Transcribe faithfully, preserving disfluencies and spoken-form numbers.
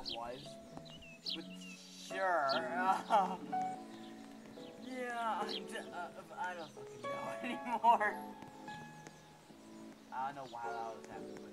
that was, but sure. Uh, yeah, I don't, uh, I don't fucking know anymore. I don't know why that was happening.